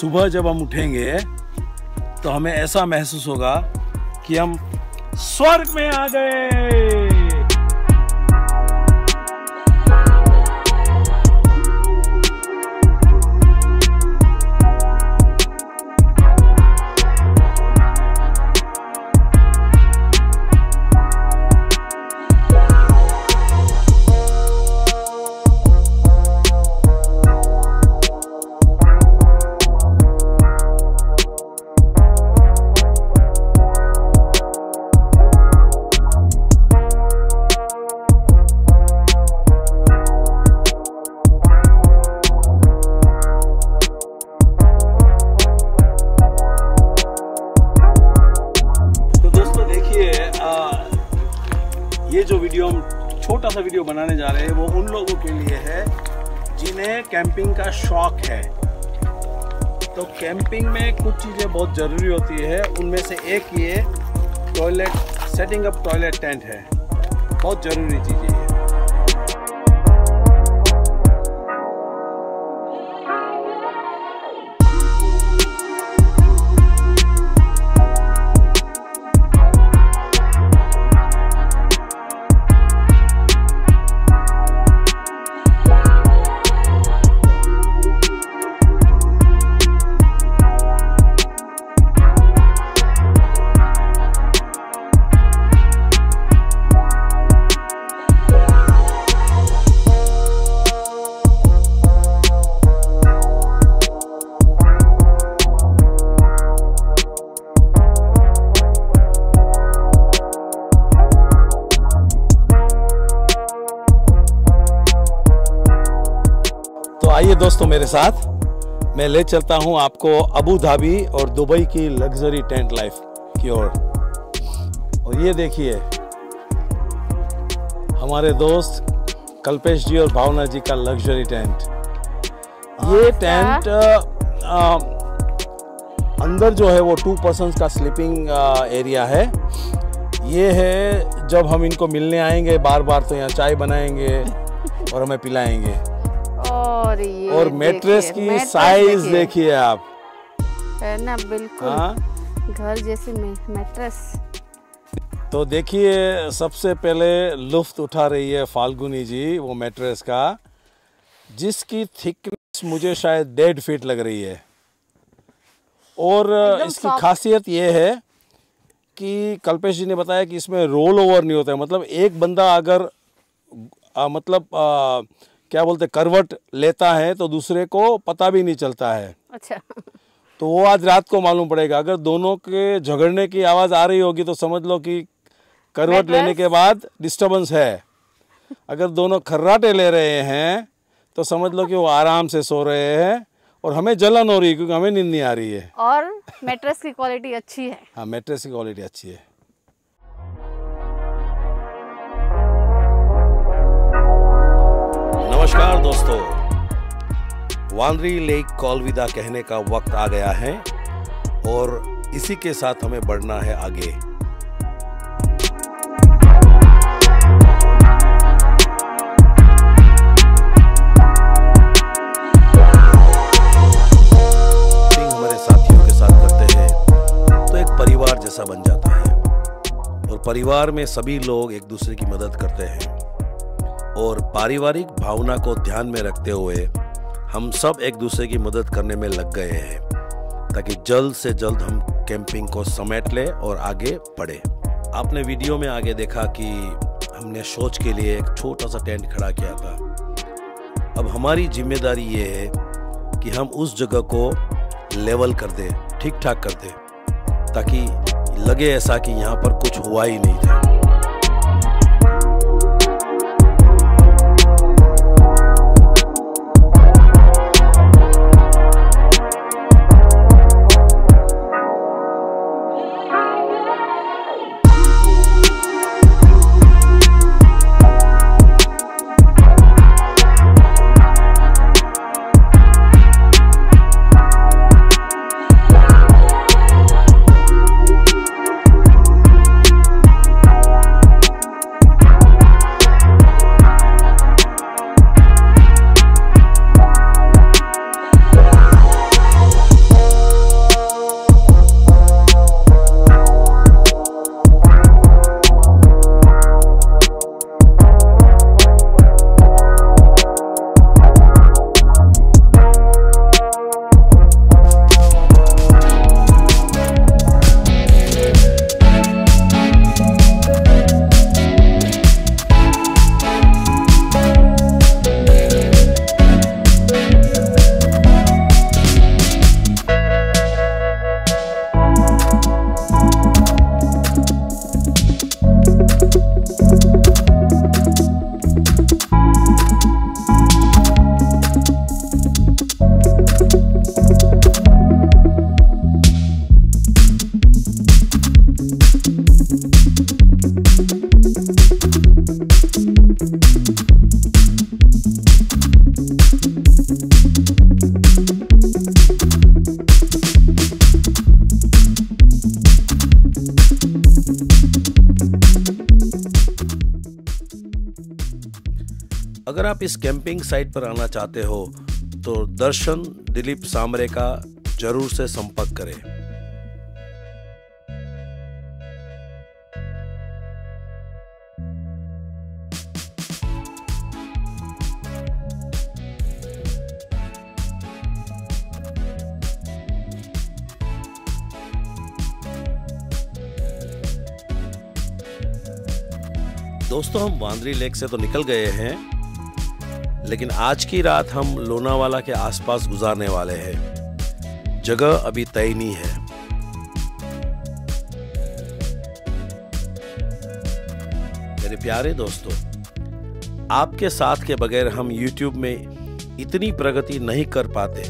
सुबह जब हम उठेंगे तो हमें ऐसा महसूस होगा कि हम स्वर्ग में आ गए। ये जो वीडियो हम छोटा सा वीडियो बनाने जा रहे हैं वो उन लोगों के लिए है जिन्हें कैंपिंग का शौक है। तो कैंपिंग में कुछ चीज़ें बहुत ज़रूरी होती है, उनमें से एक ये toilet, setting up toilet tent है, बहुत ज़रूरी चीज़ है। आइए दोस्तों मेरे साथ, मैं ले चलता हूं आपको अबू धाबी और दुबई की लग्जरी टेंट लाइफ की ओर। और ये देखिए हमारे दोस्त कल्पेश जी और भावना जी का लग्जरी टेंट। ये टेंट अंदर जो है वो 2 पर्सन का स्लीपिंग एरिया है। ये है जब हम इनको मिलने आएंगे बार बार तो यहाँ चाय बनाएंगे और हमें पिलाएंगे। और मैट्रेस की साइज देखिए आप, है ना, बिल्कुल घर जैसी मैट्रेस। तो देखिए सबसे पहले लुफ्त उठा रही है फाल्गुनी जी वो मैट्रेस का, जिसकी थिकनेस मुझे शायद 1.5 फीट लग रही है। और इसकी खासियत ये है कि कल्पेश जी ने बताया कि इसमें रोल ओवर नहीं होता है, मतलब एक बंदा अगर क्या बोलते करवट लेता है तो दूसरे को पता भी नहीं चलता है। अच्छा, तो वो आज रात को मालूम पड़ेगा। अगर दोनों के झगड़ने की आवाज़ आ रही होगी तो समझ लो कि करवट लेने के बाद डिस्टर्बेंस है। अगर दोनों खर्राटे ले रहे हैं तो समझ लो कि वो आराम से सो रहे हैं और हमें जलन हो रही है क्योंकि हमें नींद नहीं आ रही है। और मैट्रेस की क्वालिटी अच्छी है। हाँ, मैट्रेस की क्वालिटी अच्छी है। नमस्कार दोस्तों, वांद्री लेक कॉलविदा कहने का वक्त आ गया है और इसी के साथ हमें बढ़ना है आगे। हमारे साथियों के साथ करते हैं तो एक परिवार जैसा बन जाता है और परिवार में सभी लोग एक दूसरे की मदद करते हैं। और पारिवारिक भावना को ध्यान में रखते हुए हम सब एक दूसरे की मदद करने में लग गए हैं ताकि जल्द से जल्द हम कैंपिंग को समेट लें और आगे बढ़े। आपने वीडियो में आगे देखा कि हमने शौच के लिए एक छोटा सा टेंट खड़ा किया था। अब हमारी जिम्मेदारी ये है कि हम उस जगह को लेवल कर दें, ठीक ठाक कर दें, ताकि लगे ऐसा कि यहाँ पर कुछ हुआ ही नहीं था। अगर आप इस कैंपिंग साइट पर आना चाहते हो तो दर्शन दिलीप सामरे का जरूर से संपर्क करें। दोस्तों, हम वांद्री लेक से तो निकल गए हैं, लेकिन आज की रात हम लोनावाला के आसपास गुजारने वाले हैं। जगह अभी तय नहीं है। मेरे प्यारे दोस्तों, आपके साथ के बगैर हम YouTube में इतनी प्रगति नहीं कर पाते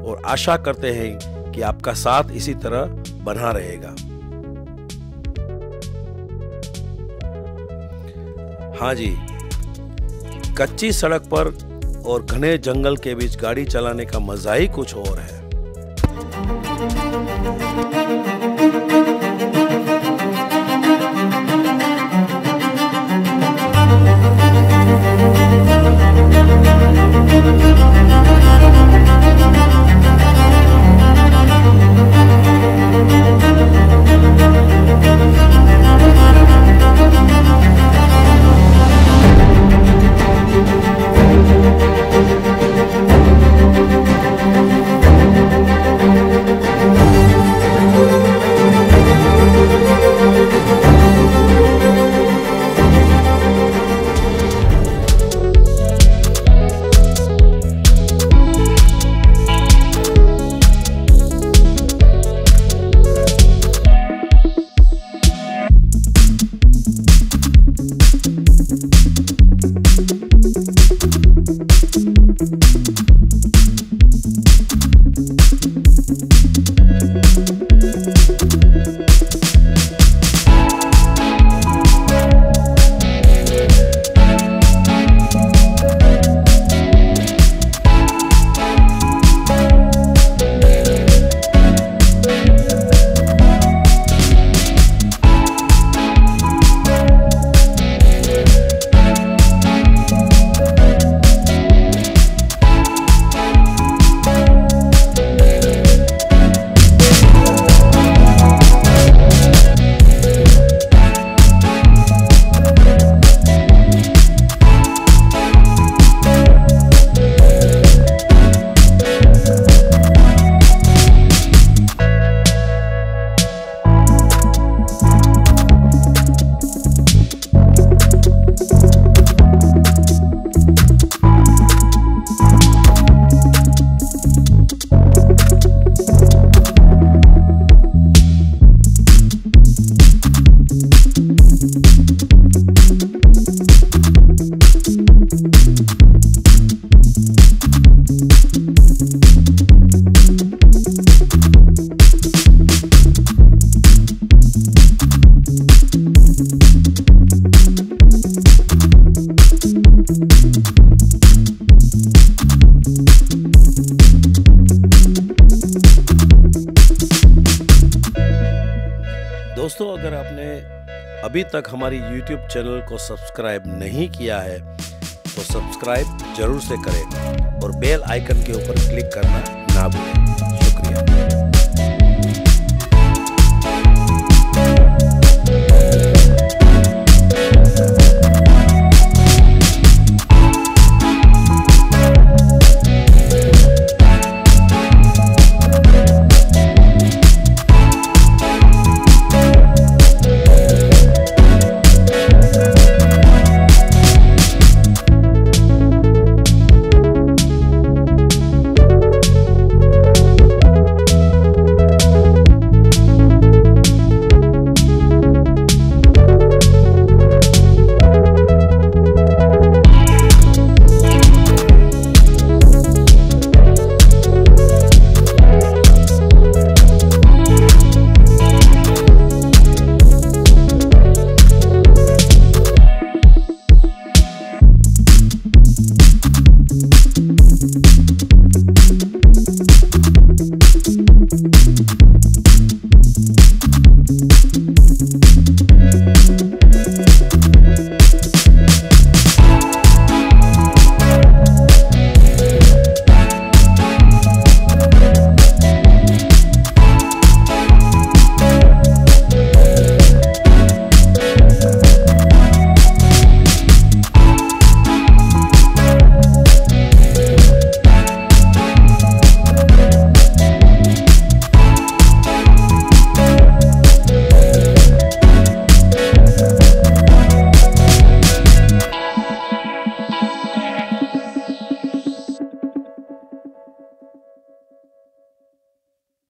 और आशा करते हैं कि आपका साथ इसी तरह बना रहेगा। हाँ जी, कच्ची सड़क पर और घने जंगल के बीच गाड़ी चलाने का मजा ही कुछ और है। दोस्तों, अगर आपने अभी तक हमारी YouTube चैनल को सब्सक्राइब नहीं किया है तो सब्सक्राइब जरूर से करें और बेल आइकन के ऊपर क्लिक करना ना भूलें। शुक्रिया।